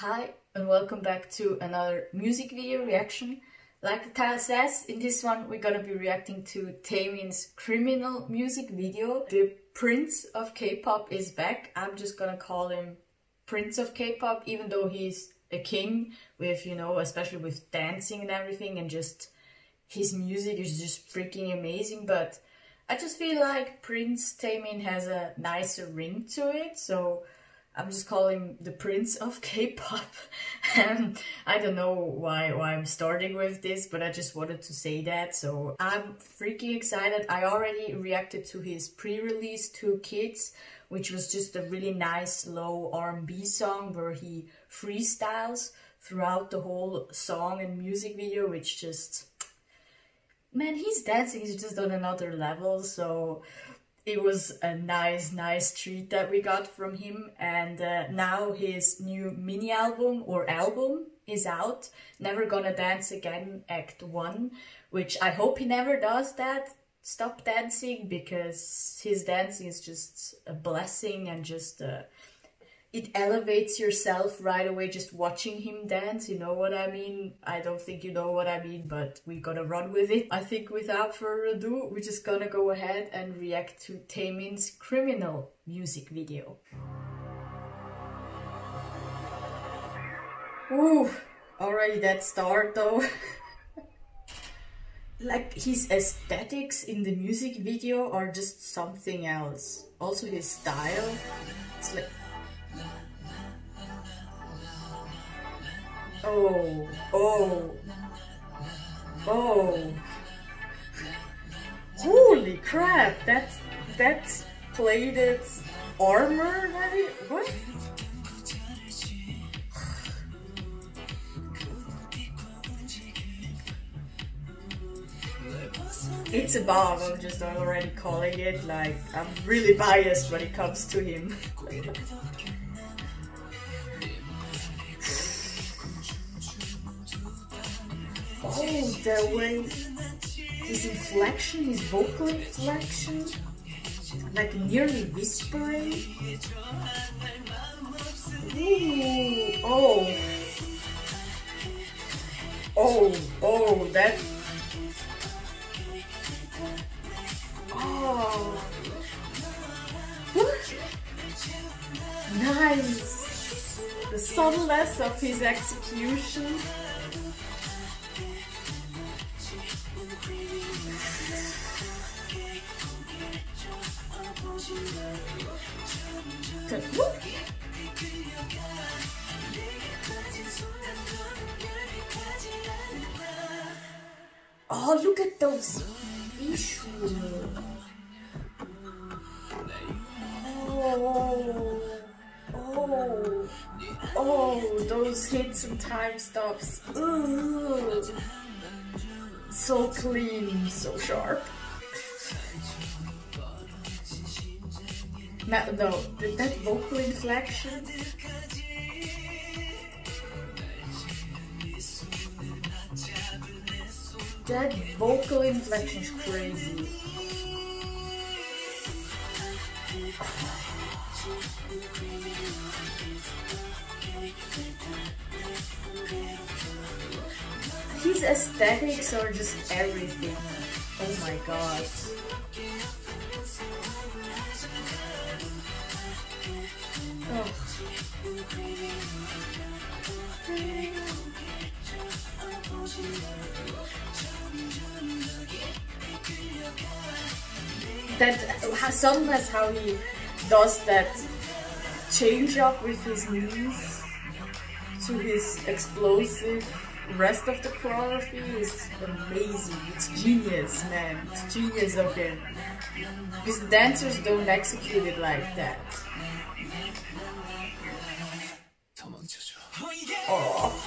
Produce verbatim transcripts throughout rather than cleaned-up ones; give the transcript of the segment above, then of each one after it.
Hi and welcome back to another music video reaction. Like the title says, in this one we're gonna be reacting to Taemin's Criminal music video. The Prince of K-pop is back. I'm just gonna call him Prince of K-pop, even though he's a king with, you know, especially with dancing and everything, and just his music is just freaking amazing. But I just feel like Prince Taemin has a nicer ring to it, so I'm just calling him the Prince of K-pop. And I don't know why, why I'm starting with this, but I just wanted to say that. So I'm freaking excited. I already reacted to his pre-release Two Kids, which was just a really nice slow R and B song where he freestyles throughout the whole song and music video, which just, man, his dancing is just on another level. So it was a nice, nice treat that we got from him. And uh, now his new mini album or album is out, Never Gonna Dance Again Act One, which I hope he never does that. Stop dancing, because his dancing is just a blessing, and just uh, it elevates yourself right away just watching him dance, you know what I mean? I don't think you know what I mean, but we're gonna run with it. I think without further ado, we're just gonna go ahead and react to Taemin's Criminal music video. Ooh, already that start though. Like, his aesthetics in the music video are just something else. Also his style, it's like, oh, oh, oh, holy crap, that's, that's plated armor, right? What? It's a bomb, I'm just already calling it, like, I'm really biased when it comes to him. Oh, the way, his inflection, his vocal inflection, like nearly whispering. Ooh, oh, oh, oh, that, oh, what? Nice, the subtleness of his execution. Woo. Oh, look at those fish. Oh, oh, oh, those hits and time stops. Ooh. So clean, so sharp. No, no, that vocal inflection. That vocal inflection is crazy. His aesthetics are just everything. Oh my god. Oh. That somehow how he does that change up with his knees to his explosive rest of the choreography is amazing. It's genius, man. It's genius of him. Because the dancers don't execute it like that. Oh.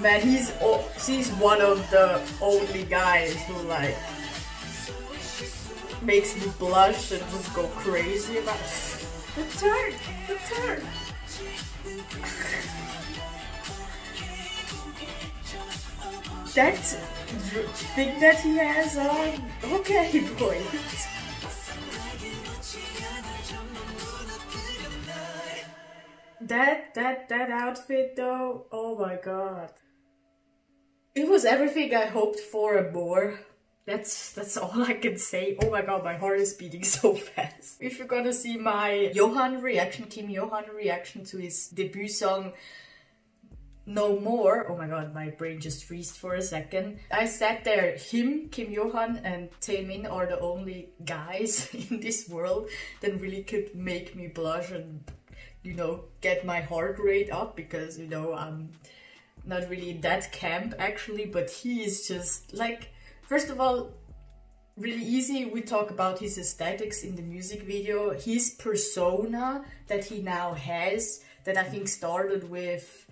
Man, he's oh, he's one of the only guys who like makes me blush and just go crazy about the turn, the turn. That thing that he has on, okay, boy. that that that outfit though, oh my god, it was everything I hoped for and more. That's that's all I can say. Oh my god, my heart is beating so fast. If you're gonna see my Johan reaction, Kim Johan reaction to his debut song No More. Oh my god, my brain just freezed for a second. I sat there, him, Kim Johan and Taemin are the only guys in this world that really could make me blush and, you know, get my heart rate up, because, you know, I'm not really in that camp actually, but he is just like, first of all, really easy, we talk about his aesthetics in the music video, his persona that he now has, that I think started with,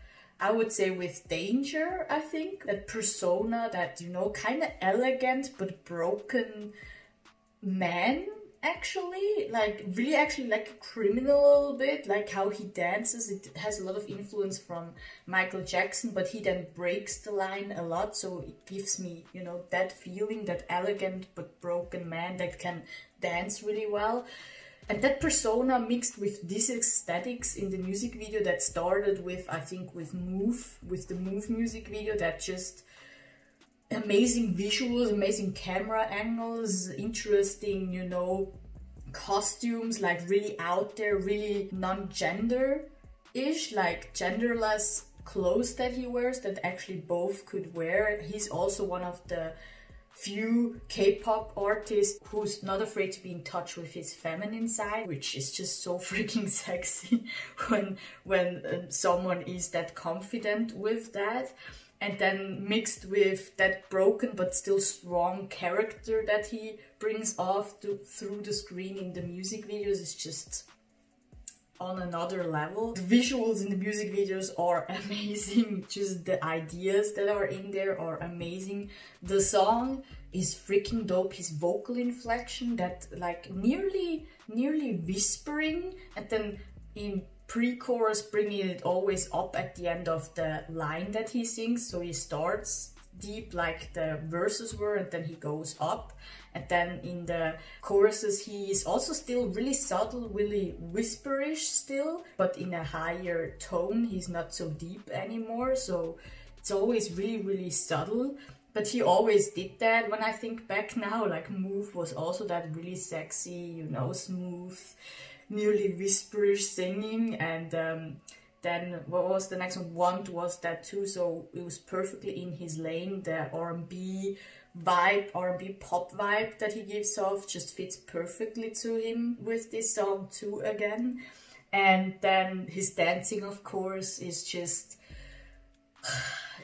I would say with Danger, I think. That persona, that, you know, kind of elegant but broken man, actually. Like, really actually like a Criminal a little bit, like how he dances. It has a lot of influence from Michael Jackson, but he then breaks the line a lot. So it gives me, you know, that feeling, that elegant but broken man that can dance really well. And that persona mixed with these aesthetics in the music video that started with, I think, with Move, with the Move music video, that just amazing visuals, amazing camera angles, interesting, you know, costumes, like really out there, really non-gender-ish, like genderless clothes that he wears that actually both could wear. He's also one of the few K-pop artists who's not afraid to be in touch with his feminine side, which is just so freaking sexy when when um, someone is that confident with that. And then mixed with that broken but still strong character that he brings off to, through the screen in the music videos is just on another level. The visuals in the music videos are amazing, just the ideas that are in there are amazing. The song is freaking dope, his vocal inflection, that like nearly nearly whispering, and then in pre-chorus bringing it always up at the end of the line that he sings. So he starts deep like the verses were, and then he goes up, and then in the choruses he is also still really subtle, really whisperish still, but in a higher tone. He's not so deep anymore, so it's always really really subtle, but he always did that. When I think back now, like Move was also that really sexy, you know, smooth, nearly whisperish singing. And um then what was the next one? Want was that too, so it was perfectly in his lane. The R and B vibe, R and B pop vibe that he gives off just fits perfectly to him with this song too again. And then his dancing, of course, is just,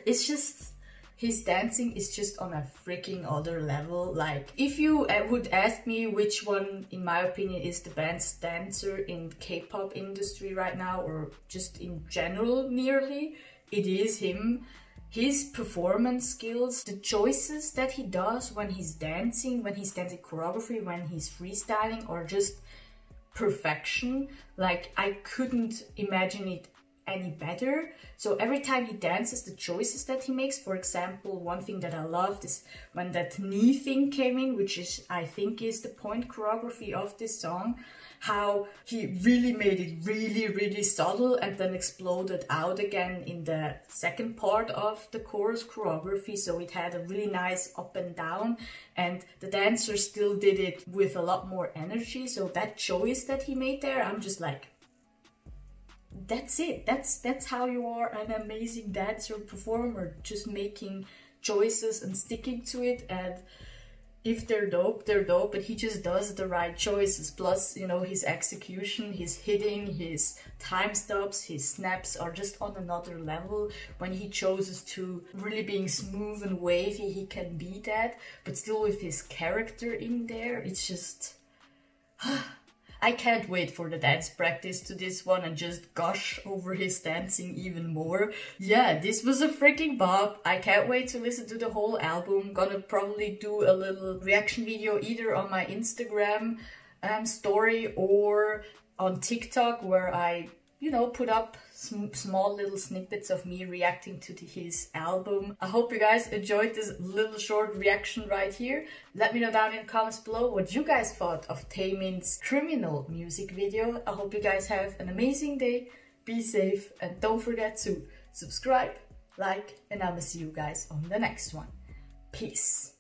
it's just, his dancing is just on a freaking other level. Like, if you would ask me which one, in my opinion, is the best dancer in K-pop industry right now, or just in general nearly, it is him. His performance skills, the choices that he does when he's dancing, when he's dancing choreography, when he's freestyling, are just perfection. Like, I couldn't imagine it any better. So every time he dances, the choices that he makes, for example, one thing that I loved is when that knee thing came in, which is, I think, is the point choreography of this song, how he really made it really really subtle and then exploded out again in the second part of the chorus choreography. So it had a really nice up and down, and the dancer still did it with a lot more energy. So that choice that he made there, I'm just like, that's it, that's that's how you are an amazing dancer, performer, just making choices and sticking to it. And if they're dope, they're dope, but he just does the right choices. Plus, you know, his execution, his hitting, his time stops, his snaps are just on another level. When he chooses to really being smooth and wavy, he can be that, but still with his character in there. It's just I can't wait for the dance practice to this one and just gush over his dancing even more. Yeah, this was a freaking bop. I can't wait to listen to the whole album. Gonna probably do a little reaction video either on my Instagram um, story or on TikTok, where I, you know, put up some small little snippets of me reacting to the, his album. I hope you guys enjoyed this little short reaction right here. Let me know down in the comments below what you guys thought of Taemin's Criminal music video. I hope you guys have an amazing day. be safe, and don't forget to subscribe, like, and I will see you guys on the next one. Peace.